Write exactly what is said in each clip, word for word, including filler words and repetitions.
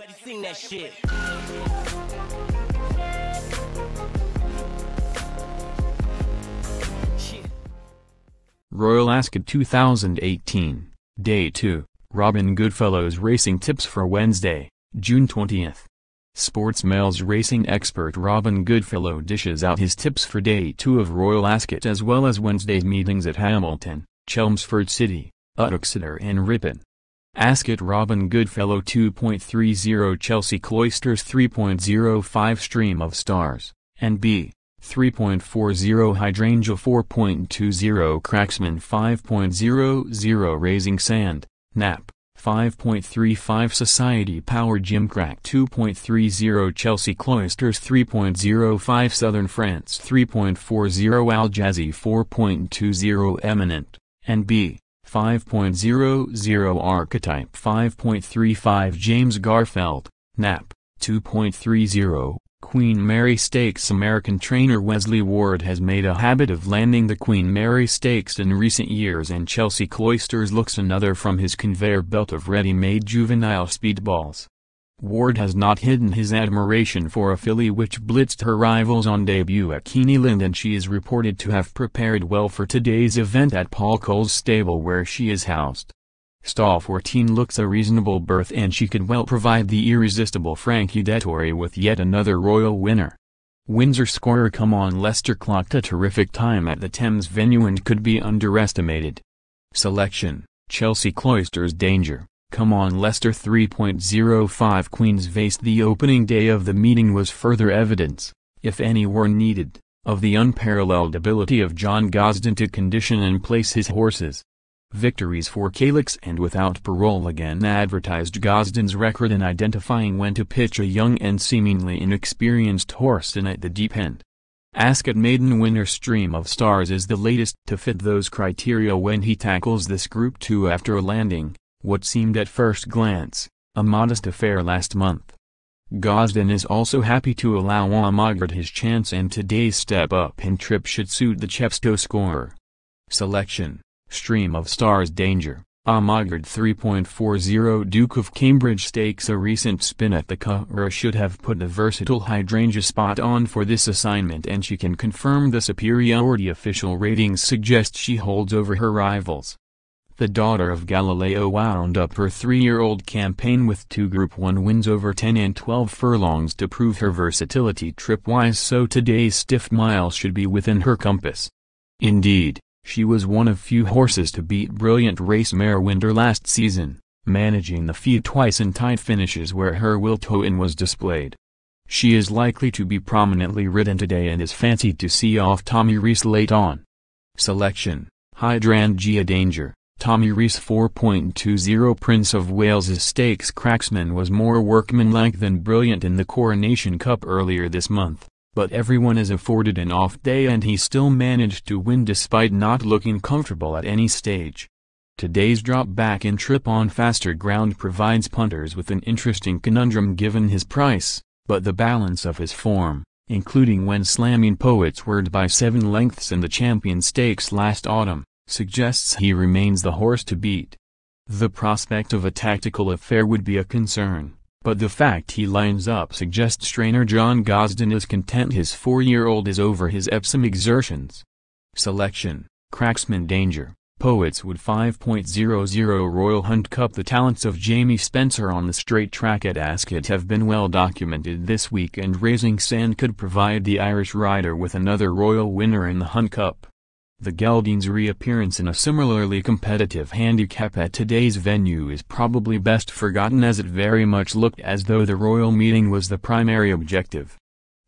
Everybody sing that shit. Royal Ascot two thousand eighteen, Day two, Robin Goodfellow's Racing Tips for Wednesday, June twentieth. Sports Mail's racing expert Robin Goodfellow dishes out his tips for Day two of Royal Ascot as well as Wednesday's meetings at Hamilton, Chelmsford City, Uttoxeter and Ripon. Ascot Robin Goodfellow two point three zero Chelsea Cloisters three point zero five Stream of Stars, N B, three point four zero Hydrangea four point two zero Cracksman five point zero zero Raising Sand, N A P, five point three five Society Power Gimcrack two point three zero Chelsea Cloisters three point zero five Southern France three point four zero Al Jazzi four point two zero Eminent, N B. five point zero zero Archetype five point three five James Garfield, N A P, two point three zero, Queen Mary Stakes. American trainer Wesley Ward has made a habit of landing the Queen Mary Stakes in recent years, and Chelsea Cloisters looks another from his conveyor belt of ready-made juvenile speedballs. Ward has not hidden his admiration for a filly which blitzed her rivals on debut at Keeneland, and she is reported to have prepared well for today's event at Paul Cole's stable where she is housed. Stall fourteen looks a reasonable berth, and she could well provide the irresistible Frankie Dettori with yet another Royal winner. Windsor scorer Come On Leicester clocked a terrific time at the Thames venue and could be underestimated. Selection: Chelsea Cloisters Danger, Come On Leicester three point zero five Queen's Vase. The opening day of the meeting was further evidence, if any were needed, of the unparalleled ability of John Gosden to condition and place his horses. Victories for Calyx and Without Parole again advertised Gosden's record in identifying when to pitch a young and seemingly inexperienced horse in at the deep end. Ascot maiden winner Stream of Stars is the latest to fit those criteria when he tackles this Group two after landing, what seemed at first glance, a modest affair last month. Gosden is also happy to allow Amagrad his chance, and today's step up in trip should suit the Chepstow scorer. Selection: Stream of Stars Danger, Amagrad three point four zero Duke of Cambridge Stakes. A recent spin at the Curragh should have put the versatile Hydrangea spot on for this assignment, and she can confirm the superiority official ratings suggest she holds over her rivals. The daughter of Galileo wound up her three-year-old campaign with two Group one wins over ten and twelve furlongs to prove her versatility tripwise, so today's stiff mile should be within her compass. Indeed, she was one of few horses to beat brilliant race mare Winter last season, managing the feat twice in tight finishes where her will to win was displayed. She is likely to be prominently ridden today and is fancied to see off Tommy Rees late on. Selection: Hydrangea Danger, Tommy Rees four point two zero Prince of Wales's Stakes. Cracksman was more workmanlike than brilliant in the Coronation Cup earlier this month, but everyone is afforded an off day and he still managed to win despite not looking comfortable at any stage. Today's drop back in trip on faster ground provides punters with an interesting conundrum given his price, but the balance of his form, including when slamming Poets Word by seven lengths in the Champion Stakes last autumn, suggests he remains the horse to beat. The prospect of a tactical affair would be a concern, but the fact he lines up suggests trainer John Gosden is content his four-year-old is over his Epsom exertions. Selection: Cracksman Danger, Poets Wood five point zero zero Royal Hunt Cup. The talents of Jamie Spencer on the straight track at Ascot have been well documented this week, and Raising Sand could provide the Irish rider with another Royal winner in the Hunt Cup. The gelding's reappearance in a similarly competitive handicap at today's venue is probably best forgotten, as it very much looked as though the Royal meeting was the primary objective.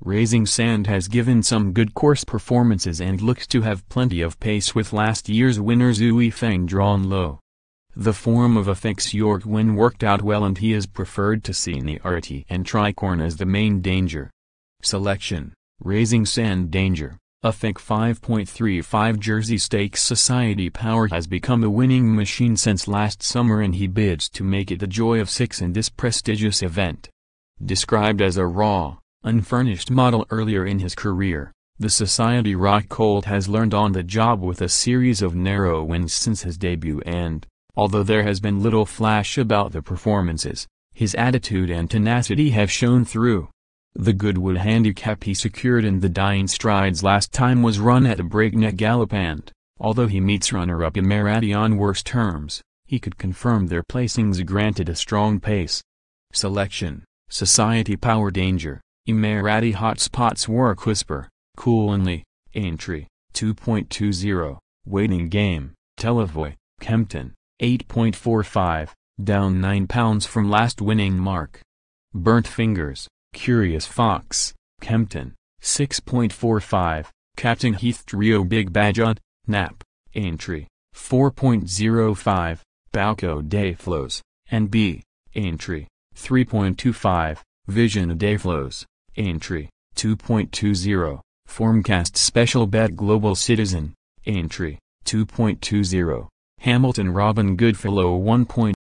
Raising Sand has given some good course performances and looks to have plenty of pace with last year's winner Zui Feng drawn low. The form of a fixed York win worked out well, and he is preferred to Seniority and Tricorn as the main danger. Selection: Raising Sand Danger, A F I C five point three five Jersey Stakes. Society Power has become a winning machine since last summer, and he bids to make it the joy of six in this prestigious event. Described as a raw, unfurnished model earlier in his career, the Society Rock Colt has learned on the job with a series of narrow wins since his debut, and, although there has been little flash about the performances, his attitude and tenacity have shown through. The Goodwood handicap he secured in the Dying Strides last time was run at a breakneck gallop and, although he meets runner-up Emirati on worse terms, he could confirm their placings granted a strong pace. Selection, Society Power Danger, Emirati Hotspots Work Whisper, Cool and Lee, Aintree, two point two zero, Waiting Game, Televoy, Kempton, eight point four five, down nine pounds from last winning mark. Burnt Fingers, Curious Fox, Kempton, six point four five, Captain Heath Trio Big Badgeon, Knapp, Aintree, four point zero five, Balco Dayflows, N B, Aintree, three point two five, Vision Dayflows, Aintree, two point two zero, Formcast Special Bet Global Citizen, Aintree, two point two zero, Hamilton Robin Goodfellow one.